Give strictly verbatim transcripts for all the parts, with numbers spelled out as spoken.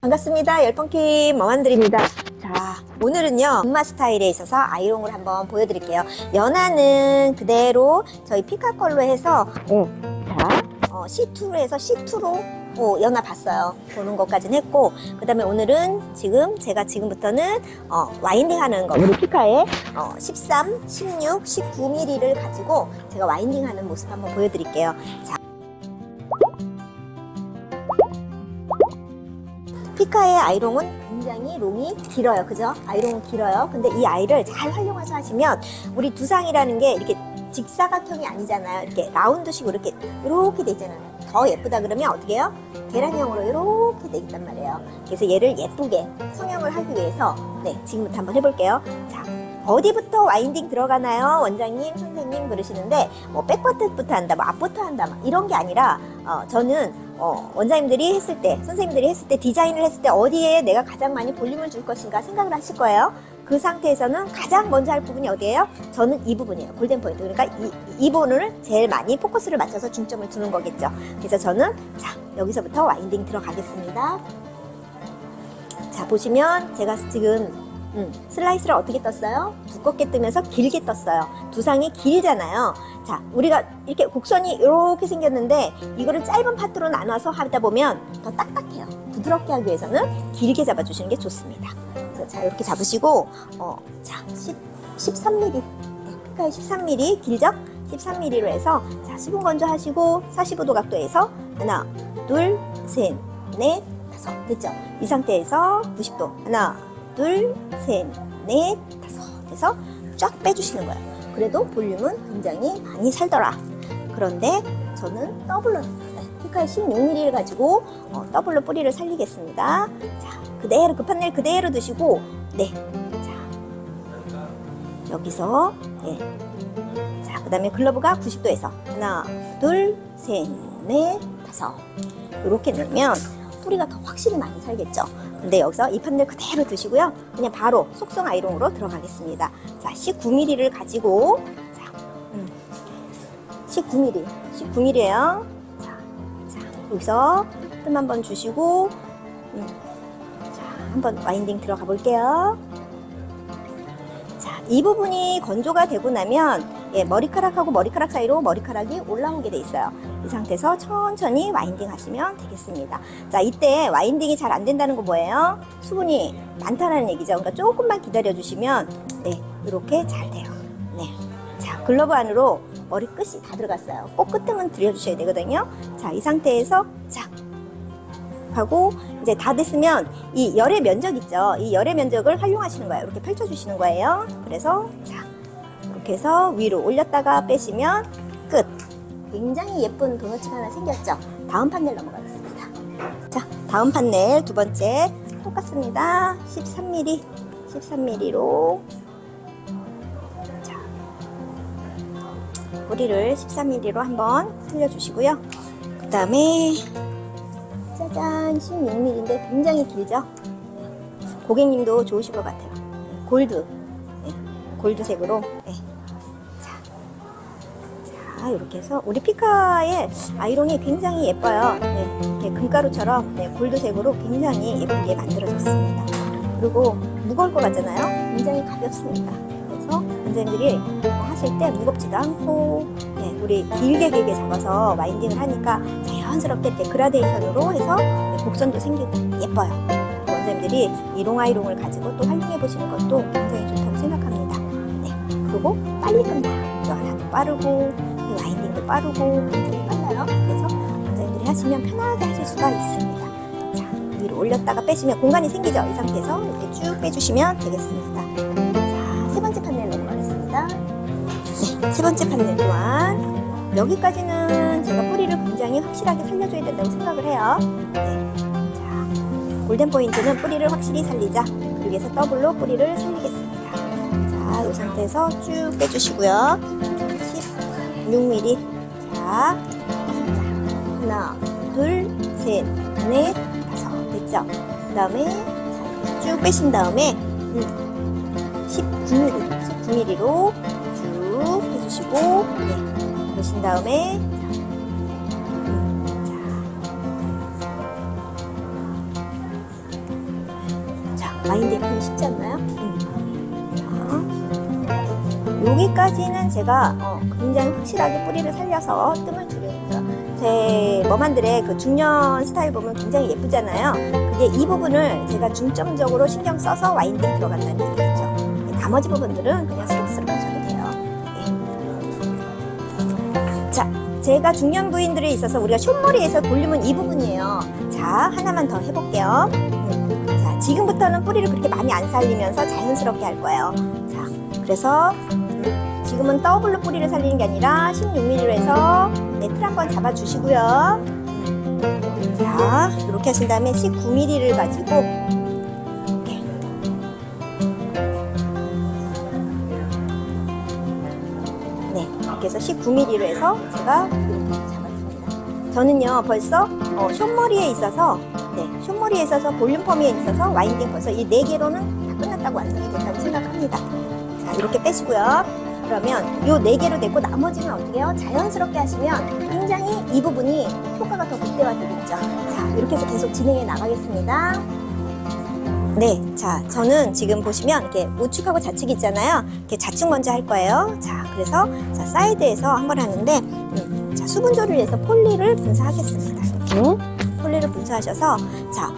반갑습니다. 열펑킴 머만드립니다. 자, 오늘은요 금마 스타일에 있어서 아이롱을 한번 보여드릴게요. 연화는 그대로 저희 피카 걸로 해서 음, 자, 어, 씨 투에서 씨 투로 어, 연화 봤어요. 보는 것까지는 했고, 그 다음에 오늘은 지금 제가 지금부터는 어, 와인딩 하는 거, 우리 피카의 어, 십삼, 십육, 십구 밀리미터를 가지고 제가 와인딩 하는 모습 한번 보여드릴게요. 자, 피카의 아이롱은 굉장히 롱이 길어요. 그죠? 아이롱은 길어요. 근데 이 아이를 잘 활용해서 하시면, 우리 두상이라는 게 이렇게 직사각형이 아니잖아요. 이렇게 라운드식으로 이렇게 이렇게 돼 있잖아요. 더 예쁘다 그러면 어떻게 해요? 계란형으로 이렇게 돼 있단 말이에요. 그래서 얘를 예쁘게 성형을 하기 위해서 네, 지금부터 한번 해볼게요. 자, 어디부터 와인딩 들어가나요? 원장님, 선생님 그러시는데 뭐 백버트부터 한다, 뭐 앞부터 한다 막 이런 게 아니라 어, 저는 어, 원장님들이 했을 때, 선생님들이 했을 때, 디자인을 했을 때 어디에 내가 가장 많이 볼륨을 줄 것인가 생각을 하실 거예요. 그 상태에서는 가장 먼저 할 부분이 어디예요? 저는 이 부분이에요. 골든 포인트. 그러니까 이, 이 부분을 제일 많이 포커스를 맞춰서 중점을 두는 거겠죠. 그래서 저는 자, 여기서부터 와인딩 들어가겠습니다. 자, 보시면 제가 지금 음, 슬라이스를 어떻게 떴어요? 두껍게 뜨면서 길게 떴어요. 두상이 길잖아요. 자, 우리가 이렇게 곡선이 이렇게 생겼는데 이거를 짧은 파트로 나눠서 하다 보면 더 딱딱해요. 부드럽게 하기 위해서는 길게 잡아주시는 게 좋습니다. 자, 이렇게 잡으시고 어, 자, 십, 십삼 밀리미터, 네, 피카의 십삼 밀리미터 길적 십삼 밀리미터로 해서 자, 수분 건조하시고 사십오 도 각도에서 하나, 둘, 셋, 넷, 다섯 됐죠? 이 상태에서 구십 도 하나, 둘, 셋, 넷, 다섯 해서 쫙 빼주시는 거예요. 그래도 볼륨은 굉장히 많이 살더라. 그런데 저는 더블로 피카의 십육 밀리미터를 가지고 어, 더블로 뿌리를 살리겠습니다. 자, 그대로 급한 날 그대로 두시고 네, 자 여기서 네. 자, 그 다음에 글러브가 구십 도에서 하나, 둘, 셋, 넷, 다섯 이렇게 넣으면 뿌리가 더 확실히 많이 살겠죠. 근데 여기서 이 판넬 그대로 두시고요. 그냥 바로 속성 아이롱으로 들어가겠습니다. 자, 십구 밀리미터를 가지고 자, 음, 십구 밀리미터, 십구 밀리미터예요. 자, 자 여기서 뜸 한번 주시고 음. 한번 와인딩 들어가 볼게요. 자, 이 부분이 건조가 되고 나면 예, 머리카락하고 머리카락 사이로 머리카락이 올라오게 돼 있어요. 이 상태에서 천천히 와인딩 하시면 되겠습니다. 자, 이때 와인딩이 잘 안 된다는 거 뭐예요? 수분이 많다는 얘기죠. 그러니까 조금만 기다려 주시면 네, 이렇게 잘 돼요. 네, 자, 글러브 안으로 머리 끝이 다 들어갔어요. 꼭 끝등은 들여주셔야 되거든요. 자, 이 상태에서 자. 하고 이제 다 됐으면 이 열의 면적 있죠. 이 열의 면적을 활용하시는 거예요. 이렇게 펼쳐주시는 거예요. 그래서 자, 이렇게 해서 위로 올렸다가 빼시면 끝. 굉장히 예쁜 도너츠가 하나 생겼죠. 다음 판넬 넘어가겠습니다. 자, 다음 판넬 두 번째 똑같습니다. 십삼 밀리미터, 십삼 밀리미터로 자, 뿌리를 십삼 밀리미터로 한번 살려주시고요. 그 다음에 짜잔, 십육 밀리미터인데 굉장히 길죠? 고객님도 좋으실 것 같아요. 골드, 네, 골드색으로. 네. 자, 자, 이렇게 해서 우리 피카의 아이롱이 굉장히 예뻐요. 네, 이렇게 금가루처럼 네, 골드색으로 굉장히 예쁘게 만들어졌습니다. 그리고 무거울 것 같잖아요? 굉장히 가볍습니다. 그래서 원장님들이 하실 때 무겁지도 않고 우리 길게 길게 잡아서 와인딩을 하니까 자연스럽게 그라데이션으로 해서 곡선도 생기고 예뻐요. 원장님들이 이 롱아이롱을 가지고 또 활용해 보시는 것도 굉장히 좋다고 생각합니다. 네, 그리고 빨리 끝나요. 이 하나도 빠르고 이 와인딩도 빠르고 굉장히 빨라요. 그래서 원장님들이 하시면 편하게 하실 수가 있습니다. 자, 위로 올렸다가 빼시면 공간이 생기죠. 이 상태에서 이렇게 쭉 빼주시면 되겠습니다. 자, 세 번째 판넬로 넘어가겠습니다. 네, 세 번째 판넬 또한 여기까지는 제가 뿌리를 굉장히 확실하게 살려줘야 된다고 생각을 해요. 네, 자, 골든 포인트는 뿌리를 확실히 살리자. 그러기 위해서 더블로 뿌리를 살리겠습니다. 자, 이 상태에서 쭉 빼주시고요. 십육 밀리미터. 자, 자, 하나, 둘, 셋, 넷, 다섯 됐죠? 그 다음에 쭉 빼신 다음에 음, 십구 밀리미터, 십구 밀리미터로 해주시고 네, 그러신 다음에 자, 마인드리핑 쉽지 않나요? 음. 자, 여기까지는 제가 어, 굉장히 확실하게 뿌리를 살려서 뜸을 줄여줬어요. 제 머만들의 그 중년 스타일 보면 굉장히 예쁘잖아요. 근데 이 부분을 제가 중점적으로 신경 써서 와인딩 들어간다는 얘기겠죠. 나머지 부분들은 그냥 스톱스로 하셔도 돼요. 네. 자, 제가 중년 부인들에 있어서 우리가 숏머리에서 볼륨은 이 부분이에요. 자, 하나만 더 해볼게요. 네. 자, 지금부터는 뿌리를 그렇게 많이 안 살리면서 자연스럽게 할 거예요. 자, 그래서 지금은 더블로 뿌리를 살리는 게 아니라 십육 밀리미터로 해서 네트를 한번 잡아주시고요. 자, 이렇게 하신 다음에 십구 밀리미터를 가지고 이렇게. 네, 이렇게 해서 십구 밀리미터로 해서 제가 이렇게 잡았습니다. 저는요, 벌써 어, 숏머리에 있어서 네, 숏머리에 있어서 볼륨 펌에 있어서 와인딩 벌써 이 네 개로는 다 끝났다고 완성됐다고 생각합니다. 자, 이렇게 빼시고요. 그러면 요 네 개로 됐고 나머지는 어떻게 해요? 자연스럽게 하시면 굉장히 이 부분이 효과가 더 극대화되겠죠. 자, 이렇게 해서 계속 진행해 나가겠습니다. 네, 자, 저는 지금 보시면 이렇게 우측하고 좌측 있잖아요. 이렇게 좌측 먼저 할 거예요. 자, 그래서 자, 사이드에서 한번 하는데 음, 자, 수분조를 위해서 폴리를 분사하겠습니다. 이렇게 폴리를 분사하셔서 자,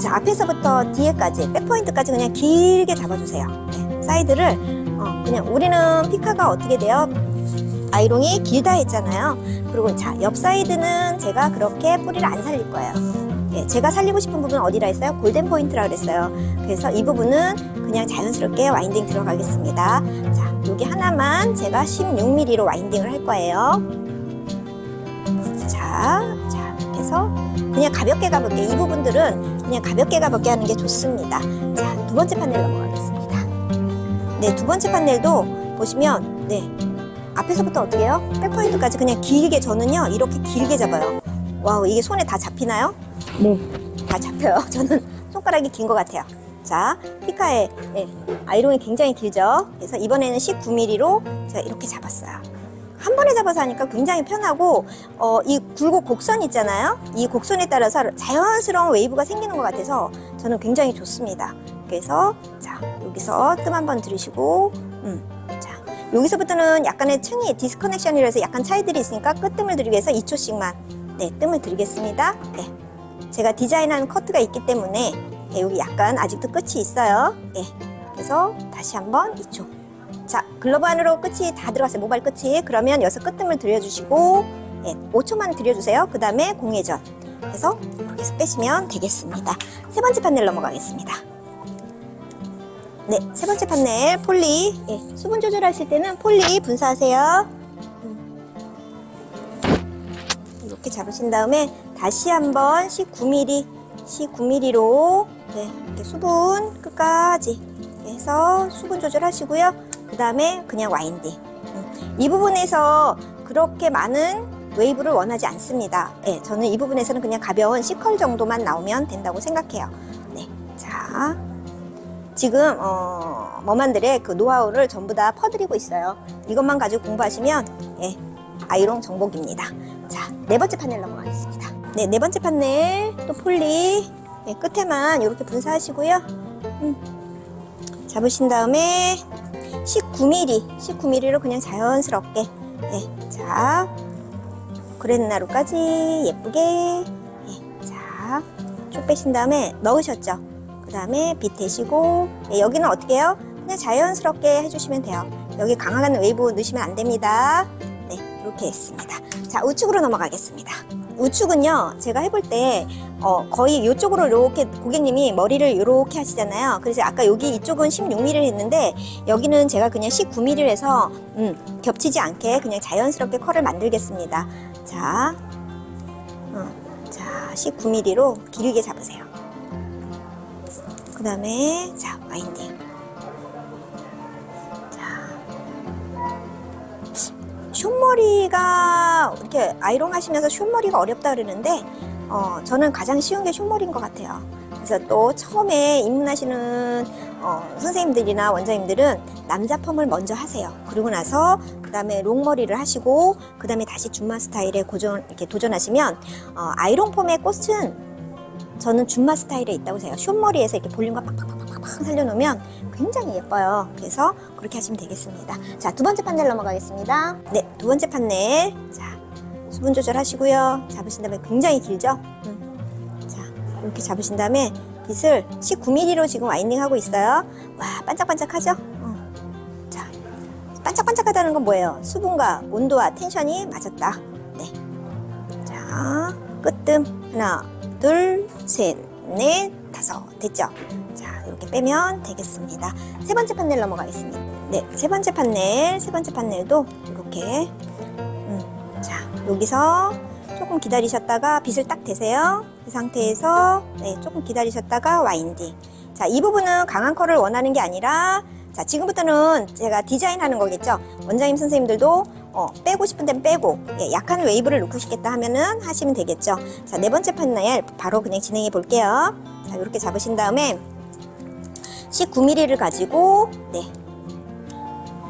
자, 앞에서부터 뒤에까지 백포인트까지 그냥 길게 잡아주세요. 네, 사이드를 어, 그냥 우리는 피카가 어떻게 돼요? 아이롱이 길다 했잖아요. 그리고 자, 옆 사이드는 제가 그렇게 뿌리를 안 살릴 거예요. 예, 제가 살리고 싶은 부분은 어디라 했어요? 골든 포인트라 그랬어요. 그래서 이 부분은 그냥 자연스럽게 와인딩 들어가겠습니다. 자, 여기 하나만 제가 십육 밀리미터로 와인딩을 할 거예요. 자, 자, 이렇게 해서 그냥 가볍게 가볍게 이 부분들은 그냥 가볍게 가볍게 하는 게 좋습니다. 자, 두 번째 판넬 넘어가겠습니다. 네, 두 번째 판넬도 보시면 네, 앞에서부터 어떻게 해요? 백포인트까지 그냥 길게, 저는요 이렇게 길게 잡아요. 와우, 이게 손에 다 잡히나요? 네, 다 잡혀요. 저는 손가락이 긴 것 같아요. 자, 피카의 네, 아이롱이 굉장히 길죠? 그래서 이번에는 십구 밀리미터로 제가 이렇게 잡았어요. 한 번에 잡아서 하니까 굉장히 편하고 어, 이 굴곡 곡선 있잖아요? 이 곡선에 따라서 자연스러운 웨이브가 생기는 것 같아서 저는 굉장히 좋습니다. 그래서 자, 여기서 뜸 한번 들이시고 음, 자, 여기서부터는 약간의 층이 디스커넥션이라 해서 약간 차이들이 있으니까 끝뜸을 들이기 위해서 이 초씩만 네, 뜸을 들이겠습니다. 네, 제가 디자인하는 커트가 있기 때문에 네, 여기 약간 아직도 끝이 있어요. 네, 그래서 다시 한번 이 초. 자, 글러브 안으로 끝이 다 들어갔어요. 모발 끝이. 그러면 여기서 끝뜸을 들여주시고 네, 오 초만 들여주세요. 그 다음에 공회전 해서 이렇게 해서 빼시면 되겠습니다. 세 번째 판넬 넘어가겠습니다. 네, 세 번째 판넬 폴리. 예, 수분 조절하실 때는 폴리 분사하세요. 이렇게 잡으신 다음에 다시 한번 십구 밀리미터, 십구 밀리미터로 네, 이렇게 수분 끝까지 해서 수분 조절하시고요. 그 다음에 그냥 와인딩. 이 부분에서 그렇게 많은 웨이브를 원하지 않습니다. 예, 저는 이 부분에서는 그냥 가벼운 C컬 정도만 나오면 된다고 생각해요. 네, 자. 지금 어, 머만들의 그 노하우를 전부 다 퍼드리고 있어요. 이것만 가지고 공부하시면 예, 아이롱 정복입니다. 자, 네 번째 판넬 넘어가겠습니다. 네, 네 번째 판넬 또 폴리 예, 끝에만 이렇게 분사하시고요. 음. 잡으신 다음에 십구 밀리미터, 십구 밀리미터로 그냥 자연스럽게 예, 자, 그랬나루까지 예쁘게 예, 자, 쭉 빼신 다음에 넣으셨죠? 그 다음에 빗대시고 네, 여기는 어떻게 해요? 그냥 자연스럽게 해주시면 돼요. 여기 강한 웨이브 넣으시면 안 됩니다. 네, 이렇게 했습니다. 자, 우측으로 넘어가겠습니다. 우측은요, 제가 해볼 때 어, 거의 이쪽으로 이렇게 고객님이 머리를 이렇게 하시잖아요. 그래서 아까 여기 이쪽은 십육 밀리미터를 했는데 여기는 제가 그냥 십구 밀리미터를 해서 음, 겹치지 않게 그냥 자연스럽게 컬을 만들겠습니다. 자, 어, 자, 십구 밀리미터로 길게 잡으세요. 그 다음에 자, 와인딩. 자, 숏머리가 이렇게 아이롱 하시면서 숏머리가 어렵다 그러는데 어, 저는 가장 쉬운 게 숏머리인 것 같아요. 그래서 또 처음에 입문하시는 어, 선생님들이나 원장님들은 남자 펌을 먼저 하세요. 그러고 나서 그 다음에 롱머리를 하시고 그 다음에 다시 줌마 스타일에 고전, 이렇게 도전하시면 어, 아이롱 펌의 꽃은 저는 줌마 스타일에 있다고 해요. 숏머리에서 이렇게 볼륨과 팍팍팍팍 살려놓으면 굉장히 예뻐요. 그래서 그렇게 하시면 되겠습니다. 자, 두 번째 판넬 넘어가겠습니다. 네, 두 번째 판넬. 자, 수분 조절하시고요. 잡으신 다음에 굉장히 길죠? 음. 자, 이렇게 잡으신 다음에 빗을 십구 밀리미터로 지금 와인딩하고 있어요. 와, 반짝반짝하죠? 어. 자, 반짝반짝하다는 건 뭐예요? 수분과 온도와 텐션이 맞았다. 네. 자, 끝뜸 하나, 둘, 셋, 넷, 다섯. 됐죠? 자, 이렇게 빼면 되겠습니다. 세 번째 판넬 넘어가겠습니다. 네, 세 번째 판넬, 세 번째 판넬도 이렇게. 음, 자, 여기서 조금 기다리셨다가 빗을 딱 대세요. 이 상태에서 네, 조금 기다리셨다가 와인딩. 자, 이 부분은 강한 컬을 원하는 게 아니라, 자, 지금부터는 제가 디자인하는 거겠죠. 원장님 선생님들도 어, 빼고 싶은 데는 빼고, 예, 약한 웨이브를 놓고 싶겠다 하면은 하시면 되겠죠. 자, 네 번째 판넬 바로 그냥 진행해 볼게요. 자, 이렇게 잡으신 다음에 십구 밀리미터를 가지고 네,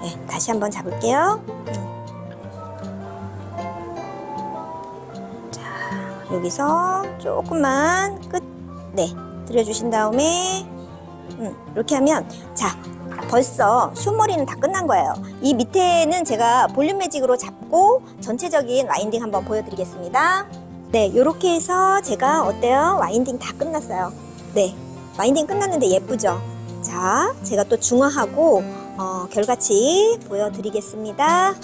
네 다시 한번 잡을게요. 음. 자, 여기서 조금만 끝, 네, 들여주신 다음에 음, 이렇게 하면, 자, 벌써 숏머리는 다 끝난 거예요. 이 밑에는 제가 볼륨 매직으로 잡고 전체적인 와인딩 한번 보여드리겠습니다. 네, 이렇게 해서 제가 어때요? 와인딩 다 끝났어요. 네, 와인딩 끝났는데 예쁘죠? 자, 제가 또 중화하고 어, 결과치 보여드리겠습니다.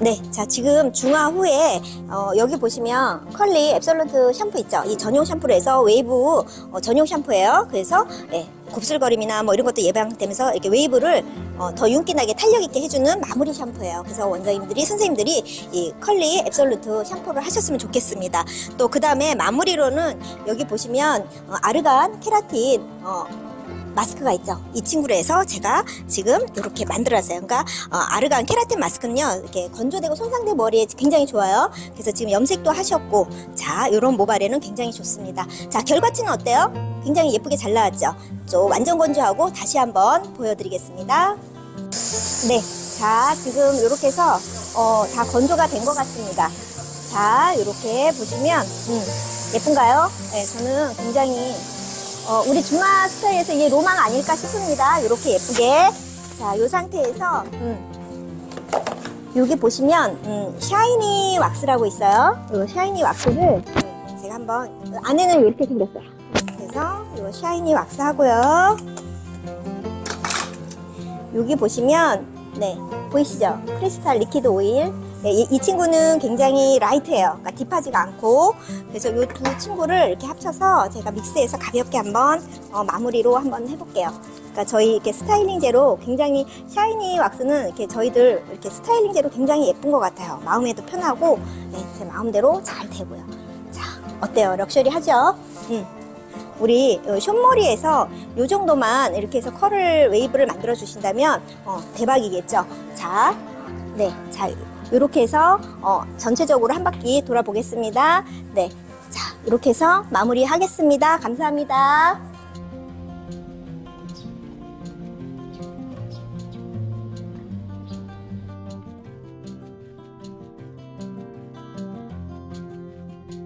네, 자, 지금 중화 후에 어, 여기 보시면 컬리 앱솔루트 샴푸 있죠? 이 전용 샴푸를 해서 웨이브 어, 전용 샴푸예요. 그래서 네, 곱슬거림이나 뭐 이런 것도 예방되면서 이렇게 웨이브를 어, 더 윤기나게 탄력있게 해주는 마무리 샴푸예요. 그래서 원장님들이, 선생님들이 이 컬리 앱솔루트 샴푸를 하셨으면 좋겠습니다. 또 그 다음에 마무리로는 여기 보시면 어, 아르간 케라틴 어, 마스크가 있죠. 이 친구를 해서 제가 지금 이렇게 만들어놨어요. 그러니까 어, 아르간 케라틴 마스크는요, 이렇게 건조되고 손상된 머리에 굉장히 좋아요. 그래서 지금 염색도 하셨고, 자, 이런 모발에는 굉장히 좋습니다. 자, 결과치는 어때요? 굉장히 예쁘게 잘 나왔죠. 좀 완전 건조하고 다시 한번 보여드리겠습니다. 네, 자, 지금 이렇게 해서 어, 다 건조가 된 것 같습니다. 자, 이렇게 보시면 음, 예쁜가요? 네, 저는 굉장히 어, 우리 줌마 스타일에서 이게 로망 아닐까 싶습니다. 이렇게 예쁘게. 자, 이 상태에서 음, 여기 보시면 음, 샤이니 왁스라고 있어요. 이 샤이니 왁스를 제가 한번, 안에는 이렇게 생겼어요. 그래서 이 샤이니 왁스 하고요. 여기 보시면 네, 보이시죠? 크리스탈 리퀴드 오일. 네, 이, 이 친구는 굉장히 라이트해요. 그러니까 딥하지가 않고. 그래서 이 두 친구를 이렇게 합쳐서 제가 믹스해서 가볍게 한번 어, 마무리로 한번 해볼게요. 그러니까 저희 이렇게 스타일링제로 굉장히, 샤이니 왁스는 이렇게 저희들 이렇게 스타일링제로 굉장히 예쁜 것 같아요. 마음에도 편하고, 네, 제 마음대로 잘 되고요. 자, 어때요? 럭셔리하죠? 음. 우리 숏머리에서 요 정도만 이렇게 해서 컬을, 웨이브를 만들어 주신다면 어, 대박이겠죠? 자, 네, 자, 이렇게 해서 어, 전체적으로 한 바퀴 돌아보겠습니다. 네, 자, 이렇게 해서 마무리하겠습니다. 감사합니다.